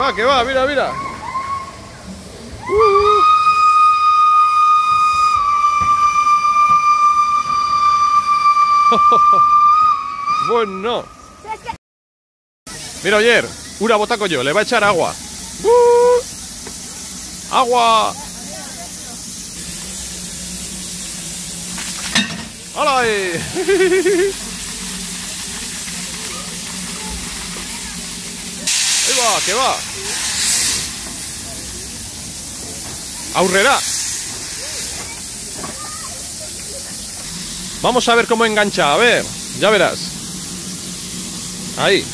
Va, que va, mira, mira. Bueno. Mira, Oyer, una botaco yo, le va a echar agua. ¡Agua! ¡Hola! ¡Ahí va, que va! ¡Aurrera! Vamos a ver cómo engancha, a ver, ya verás. Ahí.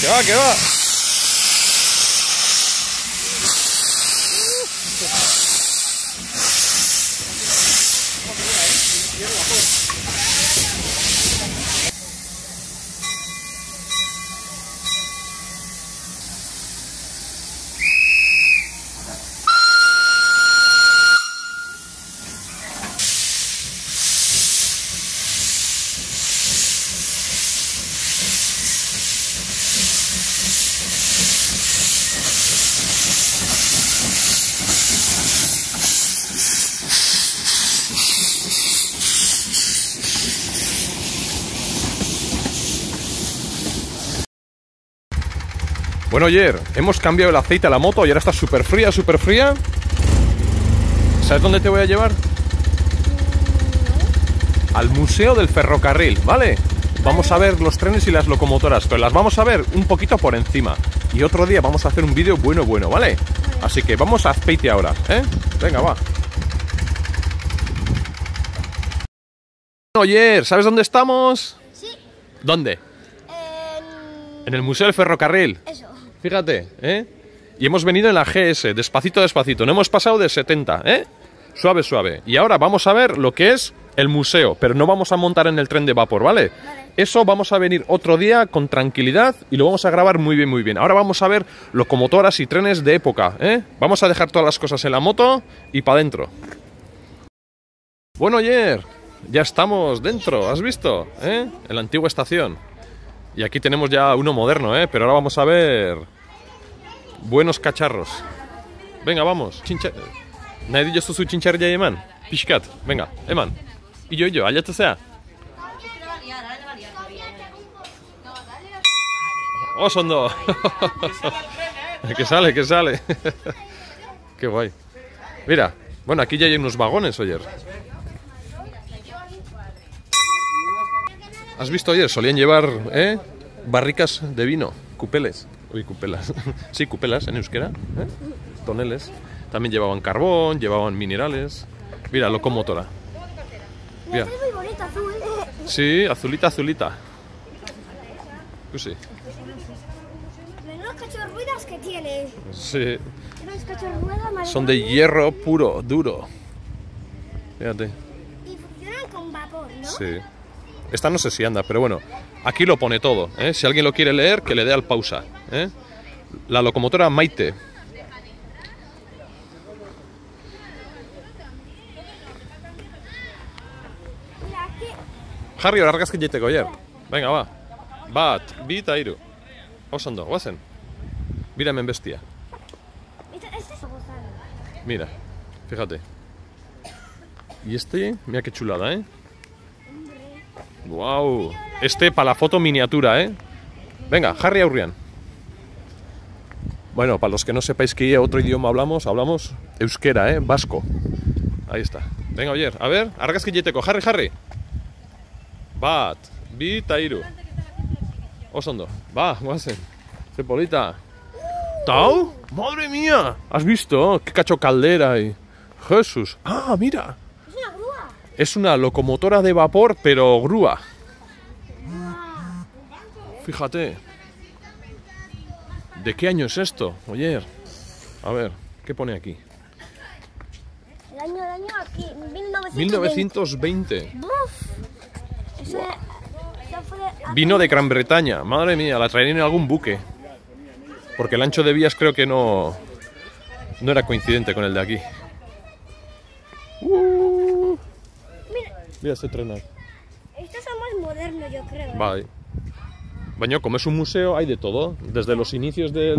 ¡Que va, que va! Bueno, ayer hemos cambiado el aceite a la moto y ahora está súper fría, súper fría. ¿Sabes dónde te voy a llevar? No. Al Museo del Ferrocarril, ¿vale? Vamos a ver los trenes y las locomotoras, pero las vamos a ver un poquito por encima. Y otro día vamos a hacer un vídeo bueno, bueno, ¿vale? Así que vamos a Azpeitia ahora, ¿eh? Venga, va. Bueno, ayer, ¿sabes dónde estamos? Sí. ¿Dónde? En el Museo del Ferrocarril. Eso. Fíjate, ¿eh? Y hemos venido en la GS, despacito, despacito. No hemos pasado de 70, ¿eh? Suave, suave. Y ahora vamos a ver lo que es el museo, pero no vamos a montar en el tren de vapor, ¿vale? Vale. Eso vamos a venir otro día con tranquilidad y lo vamos a grabar muy bien, muy bien. Ahora vamos a ver locomotoras y trenes de época, ¿eh? Vamos a dejar todas las cosas en la moto y para adentro. Bueno, ayer, ya estamos dentro, ¿has visto? ¿Eh? En la antigua estación. Y aquí tenemos ya uno moderno, ¿eh? Pero ahora vamos a ver buenos cacharros. Venga, vamos. Nadie dijo su chinchar ya, Eman. Piscat, venga, Eman. Y yo, allá te sea. ¡Oh, Sondo! Que sale, que sale. Qué guay. Mira, bueno, aquí ya hay unos vagones, Oyer. ¿Has visto ayer? Solían llevar, ¿eh? Barricas de vino, cupeles. Uy, cupelas. Sí, cupelas en euskera, ¿eh? Toneles. También llevaban carbón, llevaban minerales. Mira, locomotora. Mira. Sí, azulita, azulita. Pues sí. Menos cachorruedas que tiene. Sí. Son de hierro puro, duro. Fíjate. Y funcionan con vapor, ¿no? Sí. Esta no sé si anda, pero bueno, aquí lo pone todo, ¿eh? Si alguien lo quiere leer, que le dé al pausa, ¿eh? La locomotora Maite. Harry, largas que ya te coger. Venga, va. Bat, bita, iru. Osando, guasen. Mírame en bestia. Mira, fíjate. Y este, mira qué chulada, ¿eh? Wow, este para la foto miniatura, ¿eh? Venga, Harry Aurrián. Bueno, para los que no sepáis qué otro idioma hablamos euskera, ¿eh? Vasco. Ahí está. Venga, Oyer, a ver, argazquilleteco, Harry, Harry. Bat, bi, tairu. Osondo, va, guasen. Cepolita. ¿Tau? ¡Madre mía! ¿Has visto? ¡Qué cacho caldera! Y... ¡Jesús! ¡Ah, mira! Es una locomotora de vapor, pero grúa. Fíjate. ¿De qué año es esto, Oyer? A ver, ¿qué pone aquí? El año aquí, 1920. Wow. Vino de Gran Bretaña. Madre mía, la traerían en algún buque. Porque el ancho de vías creo que no era coincidente con el de aquí. Mira este tren. Estos son más modernos, yo creo. Vale. Bueno, como es un museo hay de todo, desde los inicios de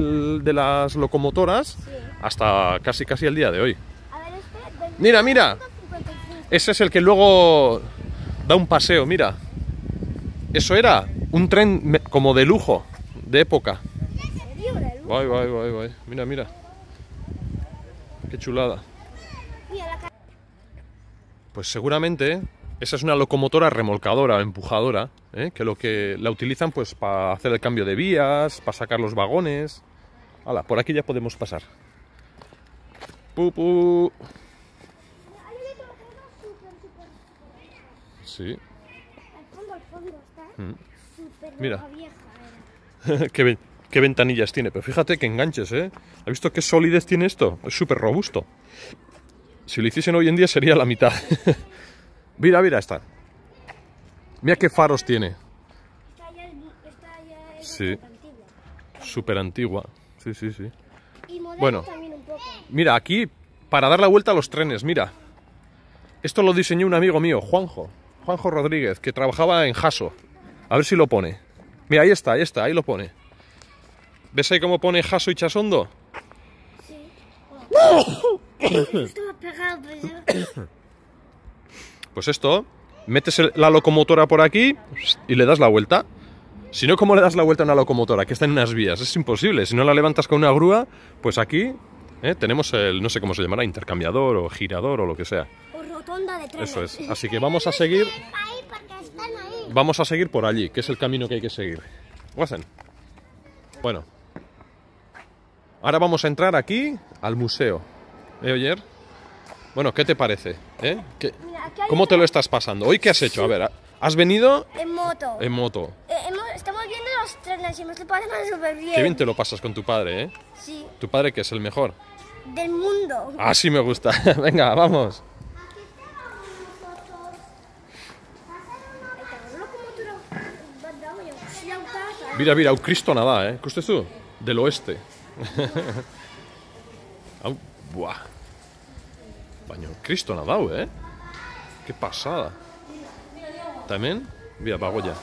las locomotoras hasta casi el día de hoy. A ver, este, mira, mira, ese es el que luego da un paseo, mira. Eso era un tren como de lujo, de época. Guay, guay, guay, guay. Mira, mira. Qué chulada. Pues seguramente esa es una locomotora remolcadora, empujadora, ¿eh? Que lo que la utilizan pues para hacer el cambio de vías, para sacar los vagones. Hala, por aquí ya podemos pasar. Pupu. Sí. Al fondo está súper vieja. Mira. Qué ventanillas tiene, pero fíjate que enganches, ¿eh? ¿Has visto qué solidez tiene esto? Es súper robusto. Si lo hiciesen hoy en día sería la mitad. Mira, mira esta. Mira qué faros tiene. Esta ya es sí. Súper antigua. Sí, sí, sí. Y moderna bueno, también un poco. Mira, aquí para dar la vuelta a los trenes, mira. Esto lo diseñó un amigo mío, Juanjo Rodríguez, que trabajaba en Jasso. A ver si lo pone. Mira, ahí está, ahí lo pone. ¿Ves ahí cómo pone Jasso y Chasondo? Sí. ¡Oh! Estaba pegado, pero... Pues esto, metes la locomotora por aquí y le das la vuelta. Si no, ¿cómo le das la vuelta a una locomotora que está en unas vías? Es imposible. Si no la levantas con una grúa, pues aquí tenemos el, no sé cómo se llamará, intercambiador o girador o lo que sea. O rotonda de trenes. Eso es. Así que vamos a seguir. Vamos a seguir por allí, que es el camino que hay que seguir. Guasen. Bueno. Ahora vamos a entrar aquí al museo. Oyer. Bueno, ¿qué te parece? ¿Eh? ¿Qué? ¿Cómo te lo estás pasando? ¿Hoy qué has hecho? A ver, ¿has venido? En moto. En moto. Estamos viendo los trenes y nuestro padre va súper bien. Qué bien te lo pasas con tu padre, ¿eh? Sí. ¿Tu padre que es el mejor? Del mundo. Ah, sí me gusta. Venga, vamos. Aquí estamos. Mira, mira, un Cristo nada, ¿eh? ¿Qué usted tú? Del oeste. Buah. Baño, Cristo nadao, ¿eh? ¡Qué pasada! ¿También? Mira, pago ya.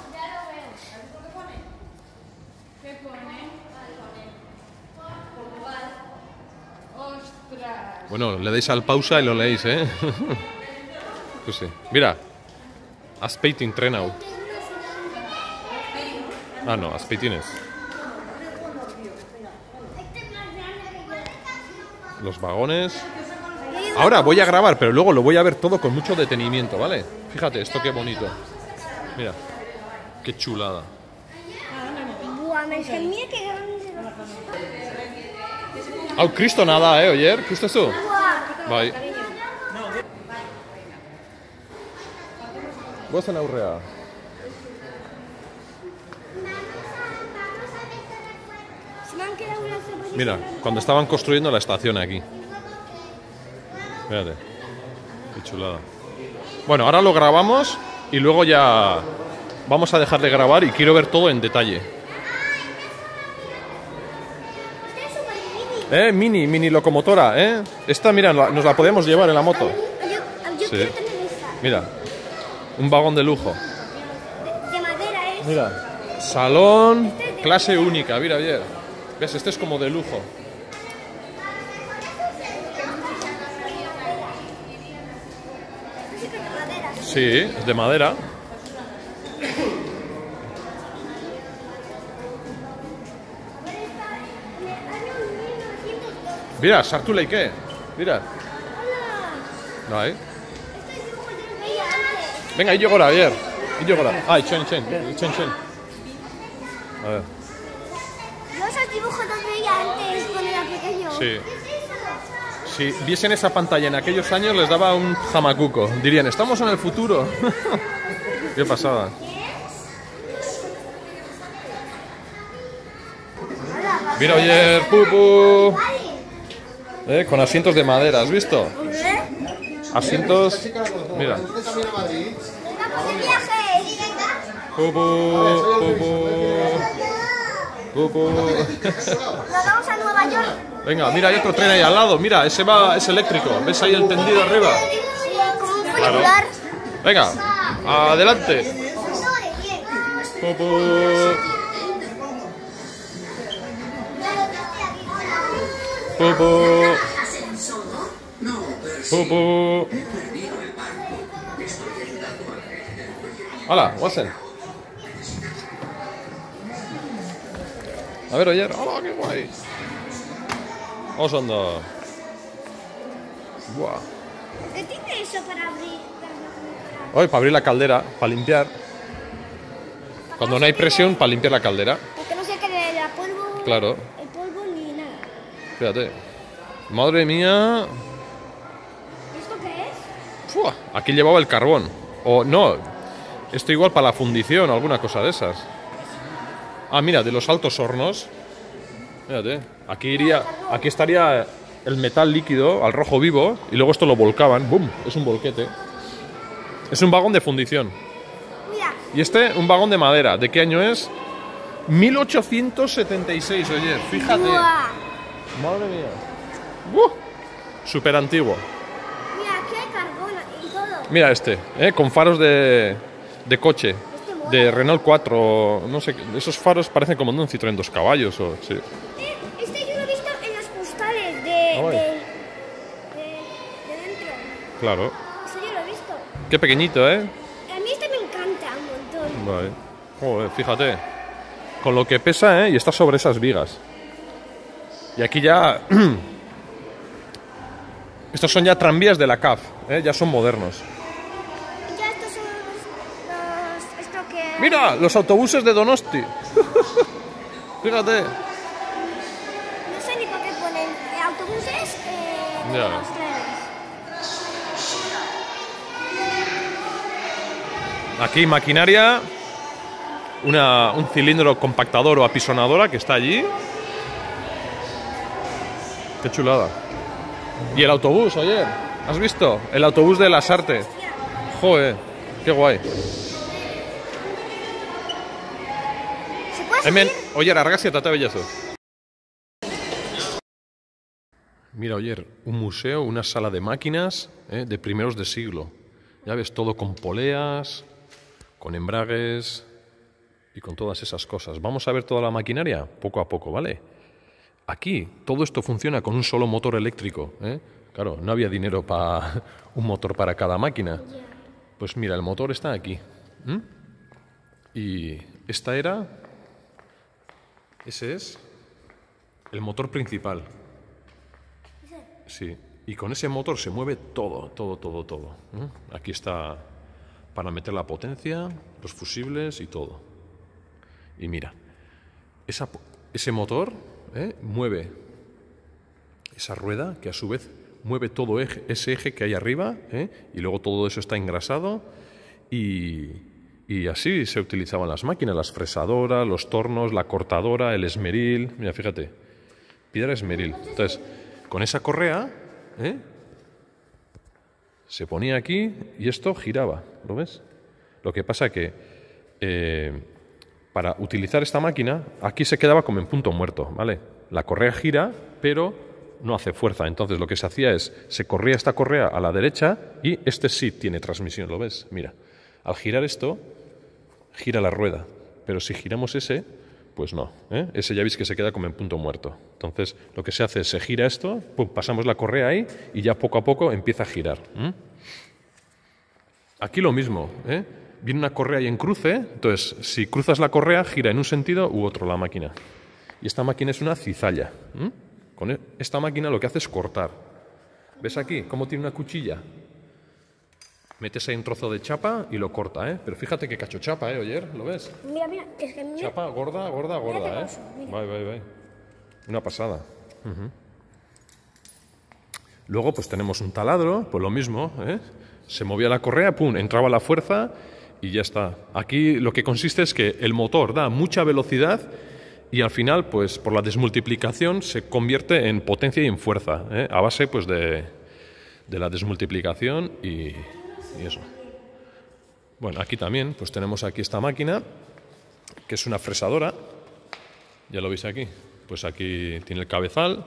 Bueno, le dais al pausa y lo leéis, ¿eh? Pues sí. Mira. Azpeitin trenau. Ah, no, Azpeitines. Los vagones... Ahora voy a grabar, pero luego lo voy a ver todo con mucho detenimiento, ¿vale? Fíjate, esto qué bonito. Mira, qué chulada. ¡Au, Cristo nada, oyer! ¿Qué estás tú? Bye. ¿Vos en Aurrea? Mira, cuando estaban construyendo la estación aquí. Fíjate, qué chulada. Bueno, ahora lo grabamos y luego ya vamos a dejar de grabar y quiero ver todo en detalle. Mini locomotora, ¿eh? Esta, mira, nos la podemos llevar en la moto. Sí. Mira, un vagón de lujo. De madera es. Mira, salón, clase única, mira, bien. ¿Ves? Este es como de lujo. Sí, es de madera. Mira, sartu leike. Mira. No hay. Venga, yo gora, ayer. Yo gora. Ay, chen. A ver. No esos dibujos los veía antes cuando era pequeño. Sí. Si viesen esa pantalla en aquellos años les daba un jamacuco. Dirían, estamos en el futuro. Qué pasada. Mira, oyer, pupu. Con asientos de madera, ¿has visto? Asientos... Mira. Pupu. Nos vamos a Nueva York. Venga, mira, hay otro tren ahí al lado, mira, ese va, es eléctrico, ¿ves ahí el tendido arriba? Claro. Venga, adelante. Pupu. Hola, Watson. A ver, ayer. Hola, qué guay. Osondo. Buah. ¿Qué tiene eso para abrir? Hoy, para abrir la caldera, para limpiar. Cuando no hay presión, para limpiar la caldera. Para que no se quede el polvo. Claro. El polvo ni nada. Fíjate. Madre mía. ¿Esto qué es? Fua, aquí llevaba el carbón. O no. Esto igual para la fundición o alguna cosa de esas. Ah, mira, de los altos hornos. Fíjate. Aquí iría. Aquí estaría el metal líquido al rojo vivo. Y luego esto lo volcaban. ¡Bum! Es un volquete. Es un vagón de fundición. Mira. Y este, un vagón de madera. ¿De qué año es? 1876, oye, fíjate. Uah. Madre mía. Súper antiguo. Mira, aquí hay carbón y todo. Mira este, con faros de coche. Este mola. De Renault 4, no sé, esos faros parecen como de un Citroën 2 caballos. O, sí. Este yo lo he visto en los postales de dentro. Claro. Qué pequeñito, ¿eh? A mí este me encanta un montón. Vale. Joder, fíjate. Con lo que pesa, ¿eh? Y está sobre esas vigas. Y aquí ya... Estos son ya tranvías de la CAF, ¿eh? Ya son modernos. Ya estos son los... Esto que... ¡Mira! Los autobuses de Donosti. Fíjate. No sé ni por qué ponen autobuses de Donosti. Aquí maquinaria, un cilindro compactador o apisonadora que está allí. Qué chulada. Y el autobús, oye, ¿has visto? El autobús de Lasarte. Joder, qué guay. Hemen, oyer, argazki eta bellazo. Mira, oyer, un museo, una sala de máquinas de primeros de siglo. Ya ves, todo con poleas, con embragues y con todas esas cosas. Vamos a ver toda la maquinaria poco a poco, ¿vale? Aquí todo esto funciona con un solo motor eléctrico, ¿eh? Claro, no había dinero para un motor para cada máquina. Pues mira, el motor está aquí. Y esta era... Ese es el motor principal. Sí, y con ese motor se mueve todo, todo, todo, todo. Aquí está... para meter la potencia, los fusibles y todo. Y mira, ese motor mueve esa rueda que a su vez mueve todo ese eje que hay arriba, y luego todo eso está engrasado y así se utilizaban las máquinas, las fresadoras, los tornos, la cortadora, el esmeril. Mira, fíjate, piedra esmeril. Entonces, con esa correa se ponía aquí y esto giraba, ¿lo ves? Lo que pasa que para utilizar esta máquina, aquí se quedaba como en punto muerto, ¿vale? La correa gira, pero no hace fuerza. Entonces lo que se hacía es, se corría esta correa a la derecha y este sí tiene transmisión, ¿lo ves? Mira, al girar esto, gira la rueda. Pero si giramos ese, pues no, ¿eh? Ese ya veis que se queda como en punto muerto. Entonces lo que se hace es, se gira esto, pum, pasamos la correa ahí y ya poco a poco empieza a girar. Aquí lo mismo, ¿eh? Viene una correa y en cruce, entonces si cruzas la correa gira en un sentido u otro la máquina. Y esta máquina es una cizalla. Con esta máquina lo que hace es cortar. ¿Ves aquí cómo tiene una cuchilla? Metes ahí un trozo de chapa y lo corta, ¿eh? Pero fíjate que cacho chapa, ¿eh, Oyer? ¿Lo ves? Mira, mira, es que mira. Chapa gorda, gorda, gorda, ¿eh? Vai, vai, vai. Una pasada. Luego, pues tenemos un taladro, pues lo mismo, ¿eh? Se movía la correa, pum, entraba la fuerza y ya está. Aquí lo que consiste es que el motor da mucha velocidad y al final, pues por la desmultiplicación se convierte en potencia y en fuerza, ¿eh? A base, pues, de la desmultiplicación y eso. Bueno, aquí también, pues tenemos aquí esta máquina, que es una fresadora. Ya lo veis aquí. Pues aquí tiene el cabezal,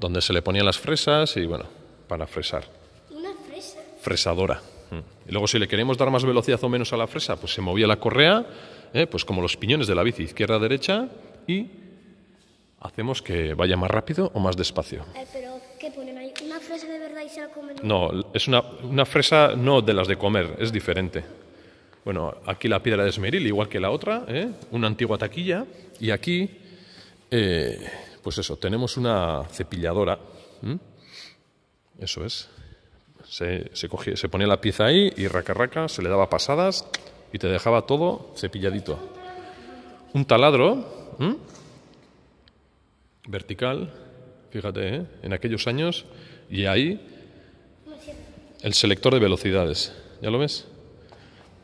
donde se le ponían las fresas y, bueno, para fresar. ¿Una fresa? Fresadora. Y luego, si le queremos dar más velocidad o menos a la fresa, pues se movía la correa, pues como los piñones de la bici, izquierda-derecha, y ¿Hacemos que vaya más rápido o más despacio? Pero, ¿qué ponen ahí? ¿Una fresa de verdad y se la comen? No, es una fresa no de las de comer, es diferente. Bueno, aquí la piedra de esmeril, igual que la otra, ¿eh? Una antigua taquilla. Y aquí, pues eso, tenemos una cepilladora. ¿Mm? Eso es. Se ponía la pieza ahí y raca raca, se le daba pasadas y te dejaba todo cepilladito. Un taladro, ¿eh? Vertical, fíjate, ¿eh? En aquellos años. Y ahí el selector de velocidades, ¿ya lo ves?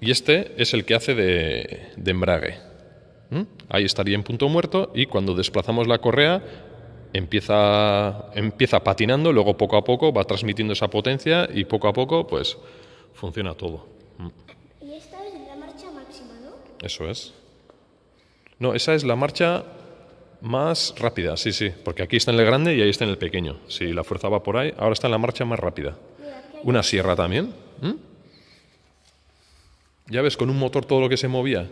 Y este es el que hace de embrague. ¿Mm? Ahí estaría en punto muerto y cuando desplazamos la correa empieza patinando, luego poco a poco va transmitiendo esa potencia y poco a poco pues funciona todo. ¿Mm? Y esta es la marcha máxima, ¿no? Eso es. No, esa es la marcha más rápida, sí, sí, porque aquí está en el grande y ahí está en el pequeño. Si la fuerza va por ahí, ahora está en la marcha más rápida. Mira, una sierra también. ¿Mm? Ya ves, con un motor todo lo que se movía.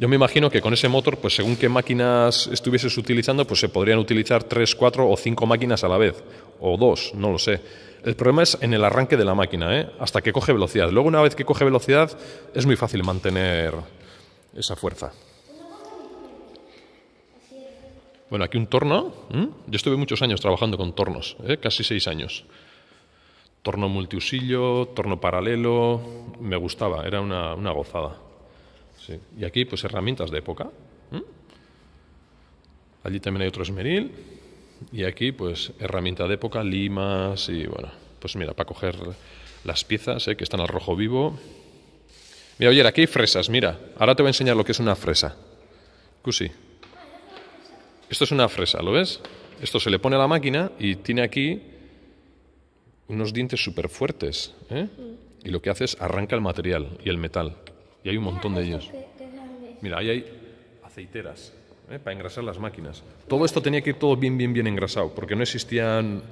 Yo me imagino que con ese motor, pues según qué máquinas estuvieses utilizando, pues se podrían utilizar 3, 4 o 5 máquinas a la vez. O 2, no lo sé. El problema es en el arranque de la máquina, ¿eh? Hasta que coge velocidad. Luego, una vez que coge velocidad, es muy fácil mantener esa fuerza. Bueno, aquí un torno. ¿Eh? Yo estuve muchos años trabajando con tornos, ¿eh? Casi 6 años. Torno multiusillo, torno paralelo, me gustaba, era una gozada. Sí. Y aquí, pues herramientas de época. ¿Mm? Allí también hay otro esmeril. Y aquí, pues herramienta de época, limas y bueno, pues mira, para coger las piezas, ¿eh? Que están al rojo vivo. Mira, oye, aquí hay fresas, mira. Ahora te voy a enseñar lo que es una fresa. Cusi. Esto es una fresa, ¿lo ves? Esto se le pone a la máquina y tiene aquí unos dientes súper fuertes, ¿eh? Y lo que hace es arranca el material y el metal. Y hay un montón de ellos. Mira, ahí hay aceiteras, ¿eh? Para engrasar las máquinas. Todo esto tenía que ir todo bien, bien, bien engrasado, porque no existían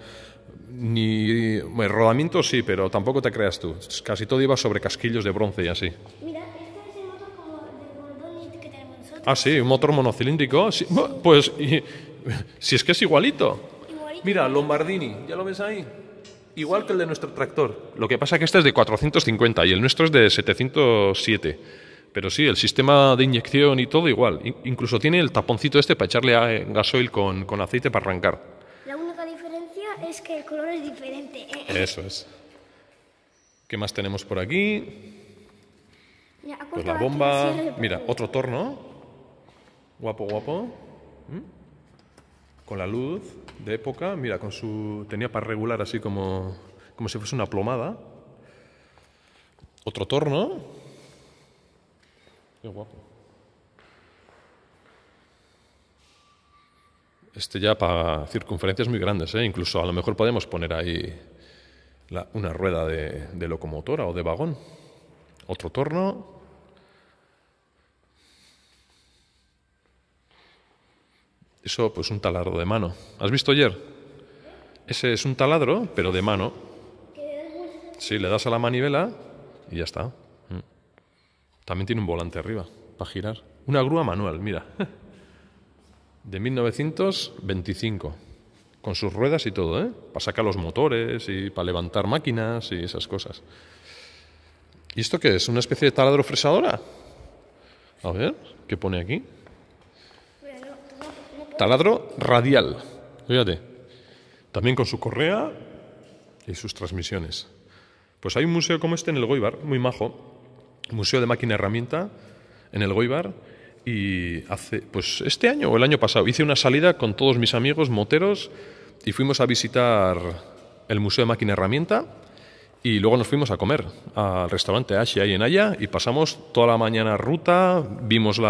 ni... Bueno, rodamientos sí, pero tampoco te creas tú. Casi todo iba sobre casquillos de bronce y así. Mira, este es el motor como del Bordoni que tenemos nosotros. Ah, sí, un motor monocilíndrico. Sí. Pues, si es que es igualito. Mira, Lombardini, ¿ya lo ves ahí? Igual que el de nuestro tractor. Lo que pasa es que este es de 450 y el nuestro es de 707. Pero sí, el sistema de inyección y todo igual. Incluso tiene el taponcito este para echarle a gasoil con aceite para arrancar. La única diferencia es que el color es diferente. Eso es. ¿Qué más tenemos por aquí? Pues la bomba. Mira, otro torno. Guapo, guapo. ¿Mm? Con la luz de época, mira, con su... tenía para regular así como si fuese una plomada. Otro torno. Qué guapo. Este ya para circunferencias muy grandes, ¿eh? Incluso a lo mejor podemos poner ahí una rueda de locomotora o de vagón. Otro torno. Eso, pues un taladro de mano. ¿Has visto ayer? Ese es un taladro, pero de mano. Sí, le das a la manivela y ya está. También tiene un volante arriba, para girar. Una grúa manual, mira. De 1925. Con sus ruedas y todo, ¿eh? Para sacar los motores y para levantar máquinas y esas cosas. ¿Y esto qué es? ¿Una especie de taladro fresadora? A ver, ¿qué pone aquí? Taladro radial, fíjate, también con su correa y sus transmisiones. Pues hay un museo como este en el Goibar, muy majo, Museo de Máquina y Herramienta en el Goibar, y hace, pues este año o el año pasado, hice una salida con todos mis amigos moteros y fuimos a visitar el Museo de Máquina y Herramienta y luego nos fuimos a comer al restaurante Ashi ahí en Aya y pasamos toda la mañana ruta, vimos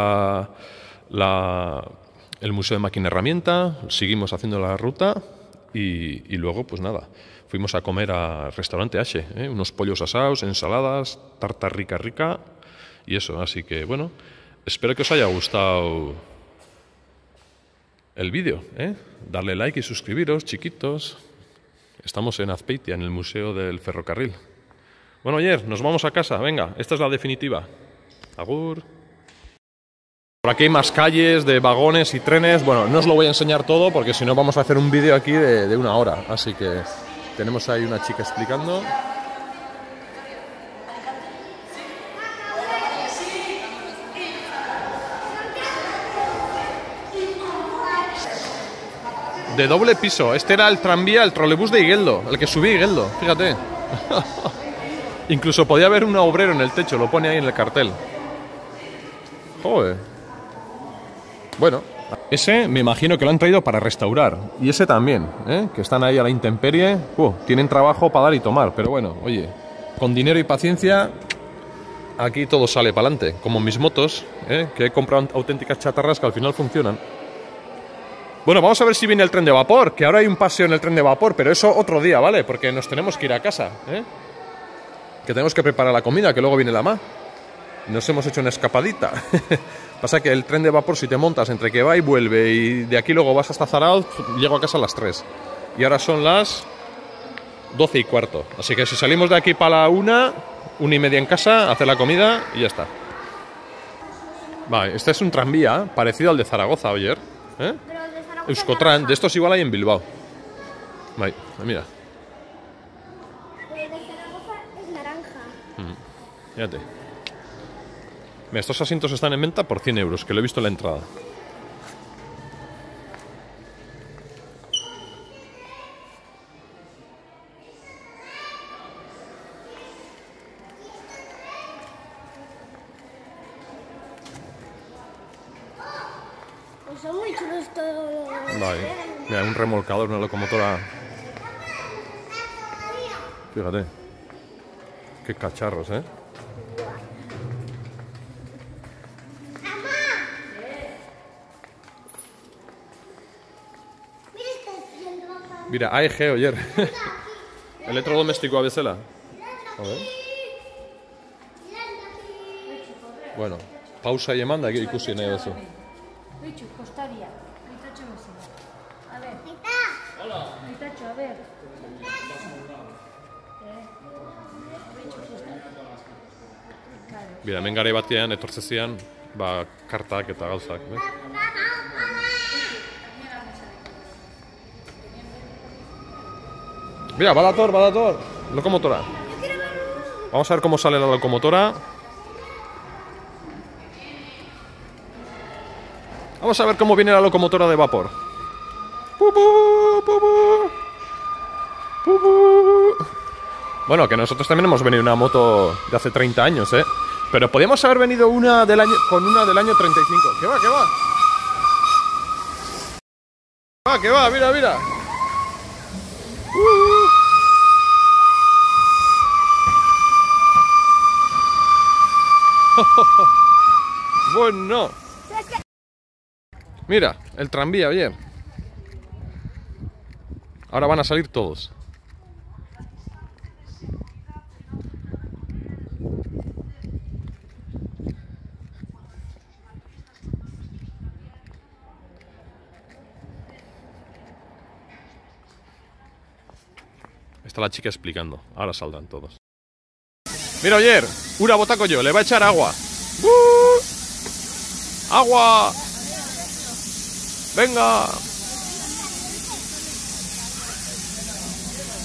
el Museo de Máquina y Herramienta, seguimos haciendo la ruta y luego, pues nada, fuimos a comer al restaurante H, ¿eh? Unos pollos asados, ensaladas, tarta rica rica y eso. Así que, bueno, espero que os haya gustado el vídeo, ¿eh? Darle like y suscribiros, chiquitos. Estamos en Azpeitia, en el Museo del Ferrocarril. Bueno, ayer, nos vamos a casa, venga, esta es la definitiva. Agur. Por aquí hay más calles de vagones y trenes. Bueno, no os lo voy a enseñar todo porque si no vamos a hacer un vídeo aquí de 1 hora. Así que tenemos ahí una chica explicando. De doble piso. Este era el tranvía, el trolebús de Higueldo, el que subí a Higueldo, fíjate. Incluso podía haber un obrero en el techo, lo pone ahí en el cartel. Joder. Bueno, ese me imagino que lo han traído para restaurar. Y ese también, ¿eh? Que están ahí a la intemperie. Tienen trabajo para dar y tomar. Pero bueno, oye, con dinero y paciencia, aquí todo sale para adelante. Como mis motos, ¿eh? Que he comprado auténticas chatarras que al final funcionan. Bueno, vamos a ver si viene el tren de vapor. Que ahora hay un paseo en el tren de vapor. Pero eso otro día, ¿vale? Porque nos tenemos que ir a casa, ¿eh? Que tenemos que preparar la comida, que luego viene la ma. Nos hemos hecho una escapadita. Pasa que el tren de vapor, si te montas entre que va y vuelve y de aquí luego vas hasta Zarauz, llego a casa a las 3. Y ahora son las 12:15. Así que si salimos de aquí para la 1:30 en casa, hacer la comida y ya está. Vale, este es un tranvía parecido al de Zaragoza ayer, ¿eh? Euskotran, de estos igual hay en Bilbao. Vale, mira. Pero el de Zaragoza es naranja. Fíjate. Estos asientos están en venta por 100 euros, que lo he visto en la entrada. Pues son muy chulos todos. Vale. Mira, un remolcador, una locomotora. Fíjate. Qué cacharros, ¿eh? Mira, AEG, oyer. Electrodoméstico Abecela. A ver. Bueno, pausa y emanda que ikusi nahi duzu. Bichu, kostaria. Bitatxo bezala. A ver. Hola. Bitatxo, a ver. Mira, hemen garai batean etortzezian, ba, kartak eta gauzak, Mira, va la tor, locomotora. Vamos a ver cómo sale la locomotora. Vamos a ver cómo viene la locomotora de vapor. Bueno, que nosotros también hemos venido una moto de hace 30 años, ¿eh? Pero podíamos haber venido una del año, con una del año 35. ¿Qué va, qué va? ¿Qué va? Mira, mira. Bueno, mira, el tranvía, oye. Ahora van a salir todos. Está la chica explicando. Ahora saldrán todos. Mira, oyer, una botaco yo, le va a echar agua. ¡Agua! ¡Venga!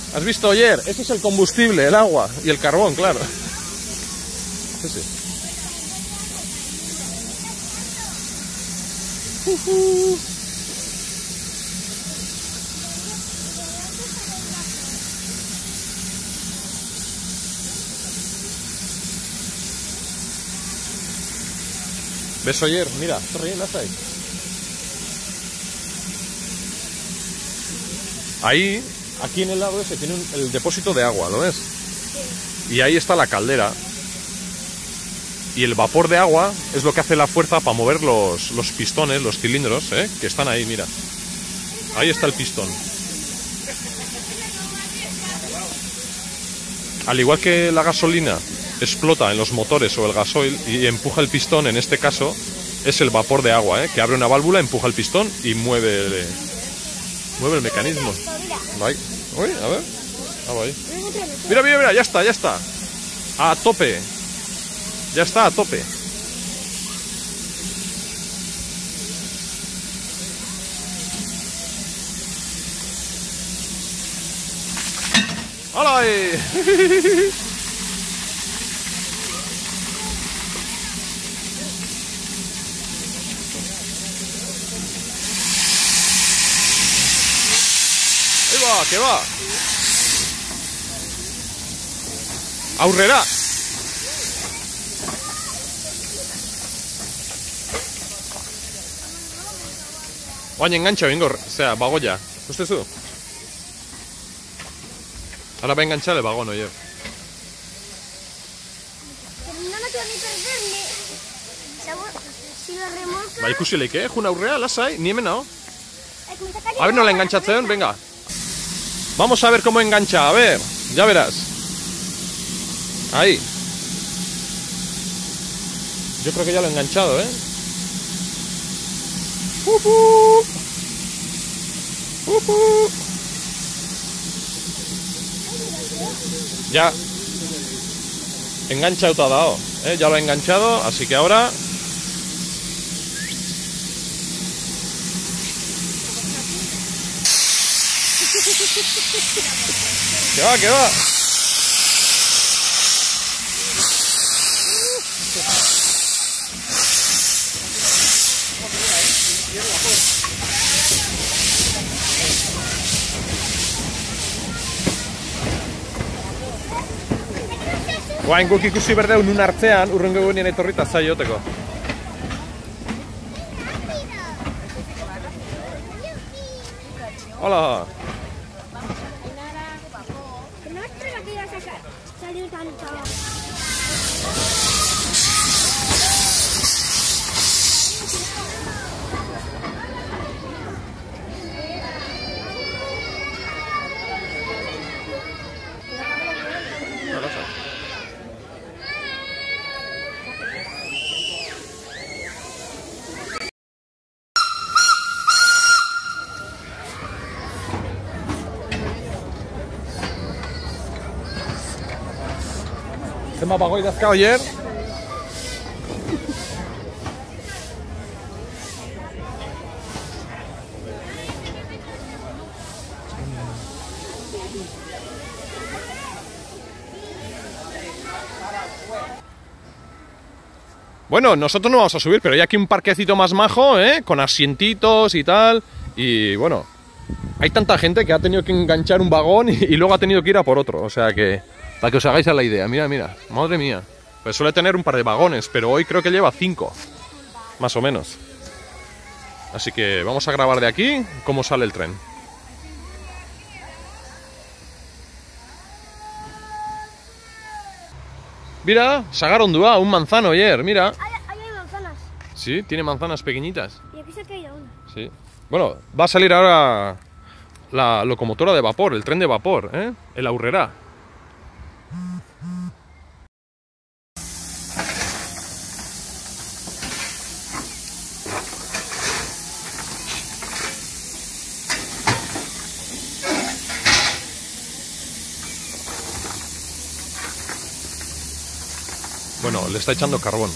¿Has visto, oyer? Ese es el combustible, el agua y el carbón, claro. Ese. ¿Ves, oyer? Mira, ahí. Ahí, aquí en el lado ese, tiene el depósito de agua, ¿lo ves? Sí. Y ahí está la caldera. Y el vapor de agua es lo que hace la fuerza para mover los pistones, los cilindros, ¿eh? Que están ahí, mira. Ahí está el pistón. Al igual que la gasolina explota en los motores o el gasoil y empuja el pistón, en este caso es el vapor de agua, ¿eh? Que abre una válvula, empuja el pistón y mueve el mecanismo. Ahí. Uy, a ver. Ahí. Mira, mira, mira, ya está, a tope, ya está a tope. ¡Hola! ¡Ahí va! ¡Que va! ¡Aurrera! Oain engancha, vengo, o sea, vago ya. ¿Usted tú? Ahora va a enganchar el vagón, oye. Pero no me tengo ni perderme. Si lo remolca... Ba, ikusi leike, juna aurrea, lasai, ni hemen hau. A ver, no la enganchatzen, venga. Vamos a ver cómo engancha, a ver. Ya verás. Ahí. Yo creo que ya lo he enganchado, ¿eh? Ya engancha dado, ¿eh? Ya lo ha enganchado, así que ahora que va, que va. Oain guk ikusi berdeun nun hartzean, urrengo egunien etorrita zaioteko. Hola. Me apagó y dascado ayer. Bueno, nosotros no vamos a subir, pero hay aquí un parquecito más majo, ¿eh? Con asientitos y tal. Y bueno, hay tanta gente que ha tenido que enganchar un vagón y luego ha tenido que ir a por otro, o sea que... Para que os hagáis a la idea, mira, mira, madre mía. Pues suele tener un par de vagones, pero hoy creo que lleva 5, más o menos. Así que vamos a grabar de aquí cómo sale el tren. Mira, sagarondua, un manzano ayer, mira. Ahí hay manzanas. Sí, tiene manzanas pequeñitas. Y aquí se ha caído una. Sí. Bueno, va a salir ahora la locomotora de vapor, el tren de vapor, ¿eh? El aurrera. Bueno, le está echando carbón.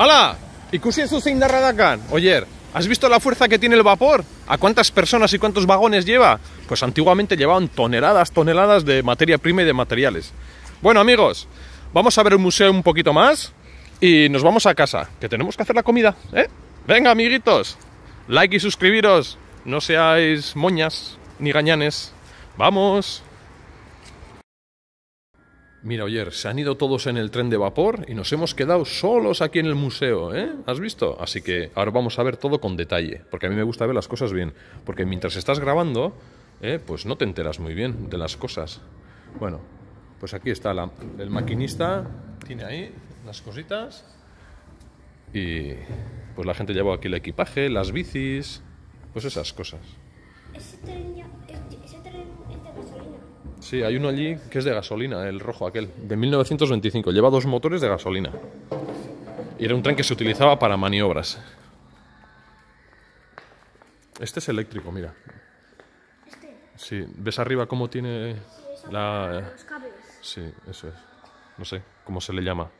¡Hala! Ikusi ez duzein darra dakan. Oyer, ¿has visto la fuerza que tiene el vapor? ¿A cuántas personas y cuántos vagones lleva? Pues antiguamente llevaban toneladas de materia prima y de materiales. Bueno, amigos, vamos a ver el museo un poquito más y nos vamos a casa, que tenemos que hacer la comida, ¿eh? Venga, amiguitos, like y suscribiros. No seáis moñas ni gañanes. ¡Vamos! Mira, Oyer, se han ido todos en el tren de vapor y nos hemos quedado solos aquí en el museo, ¿eh? ¿Has visto? Así que ahora vamos a ver todo con detalle, porque a mí me gusta ver las cosas bien, porque mientras estás grabando, pues no te enteras muy bien de las cosas. Bueno, pues aquí está el maquinista, tiene ahí las cositas y pues la gente lleva aquí el equipaje, las bicis, pues esas cosas. Sí, hay uno allí que es de gasolina, el rojo aquel, de 1925. Lleva dos motores de gasolina. Y era un tren que se utilizaba para maniobras. Este es eléctrico, mira. ¿Este? Sí, ¿ves arriba cómo tiene la...? Sí, eso es. No sé cómo se le llama.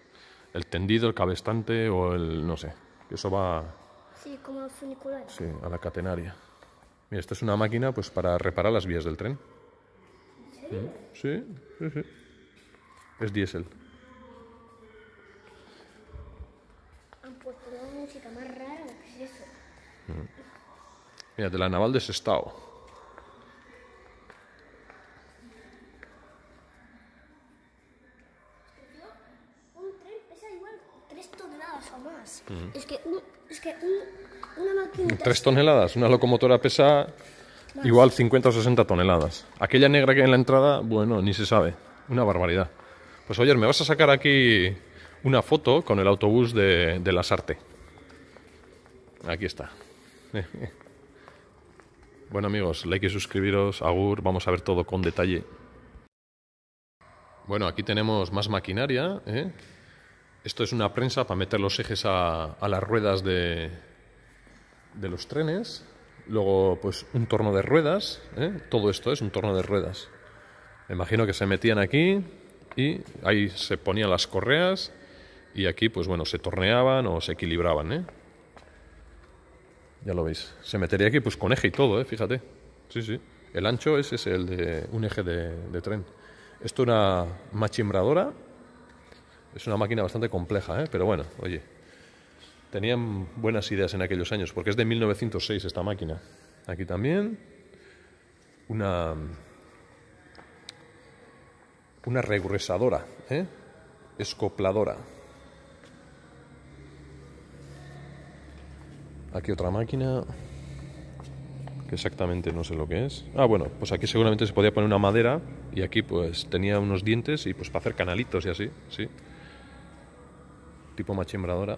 El tendido, el cabestante o el... no sé. Eso va... Sí, como funicular. Sí, a la catenaria. Mira, esta es una máquina pues para reparar las vías del tren. Sí, sí, sí. Es diésel. Han puesto una música más rara, ¿qué es eso? Mira, de la naval de Sestao. Un tren pesa igual 3 toneladas o más. Es que una máquina... 3 toneladas, una locomotora pesa... Igual 50 o 60 toneladas. Aquella negra que hay en la entrada, bueno, ni se sabe. Una barbaridad. Pues oye, me vas a sacar aquí una foto con el autobús de Lasarte. Aquí está. Bueno, amigos, like y suscribiros. Agur, vamos a ver todo con detalle. Bueno, aquí tenemos más maquinaria, ¿eh? Esto es una prensa para meter los ejes a las ruedas de los trenes. Luego, pues, un torno de ruedas, ¿eh? Todo esto es un torno de ruedas. Me imagino que se metían aquí y ahí se ponían las correas y aquí, pues bueno, se torneaban o se equilibraban, ¿eh? Ya lo veis. Se metería aquí, pues, con eje y todo, ¿eh? Fíjate. Sí, sí. El ancho ese es el de un eje de tren. Esto era una machimbradora. Es una máquina bastante compleja, ¿eh? Pero bueno, oye... Tenían buenas ideas en aquellos años, porque es de 1906 esta máquina. Aquí también una regresadora, ¿eh? Escopladora. Aquí otra máquina, que exactamente no sé lo que es. Ah, bueno, pues aquí seguramente se podía poner una madera y aquí pues tenía unos dientes y pues para hacer canalitos y así, sí. Tipo machimbradora.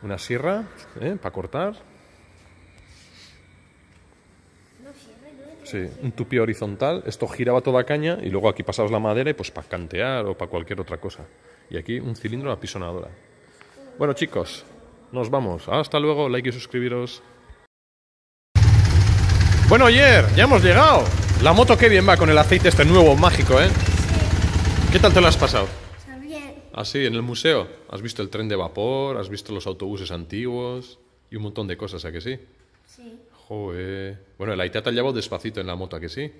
Una sierra, ¿eh? Para cortar. Sí, un tupido horizontal. Esto giraba toda caña y luego aquí pasabas la madera y pues para cantear o para cualquier otra cosa. Y aquí un cilindro apisonadora. Bueno, chicos, nos vamos. Hasta luego, like y suscribiros. Bueno, Oyer, ya hemos llegado. La moto qué bien va con el aceite este nuevo, mágico, ¿eh? Sí. ¿Qué tal te lo has pasado? Ah, sí, en el museo. Has visto el tren de vapor, has visto los autobuses antiguos y un montón de cosas, ¿a que sí? Sí. Joder. Bueno, el Aita te ha llevado despacito en la moto, ¿a que sí?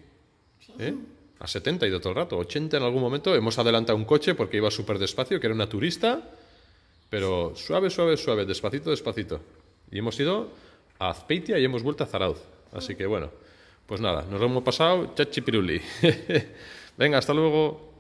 Sí. ¿Eh? A 70 y de todo el rato, 80 en algún momento. Hemos adelantado un coche porque iba súper despacio, que era una turista, pero sí. Suave, suave, suave, despacito, despacito. Y hemos ido a Azpeitia y hemos vuelto a Zarauz. Así que bueno, pues nada, nos lo hemos pasado chachipiruli. Venga, hasta luego.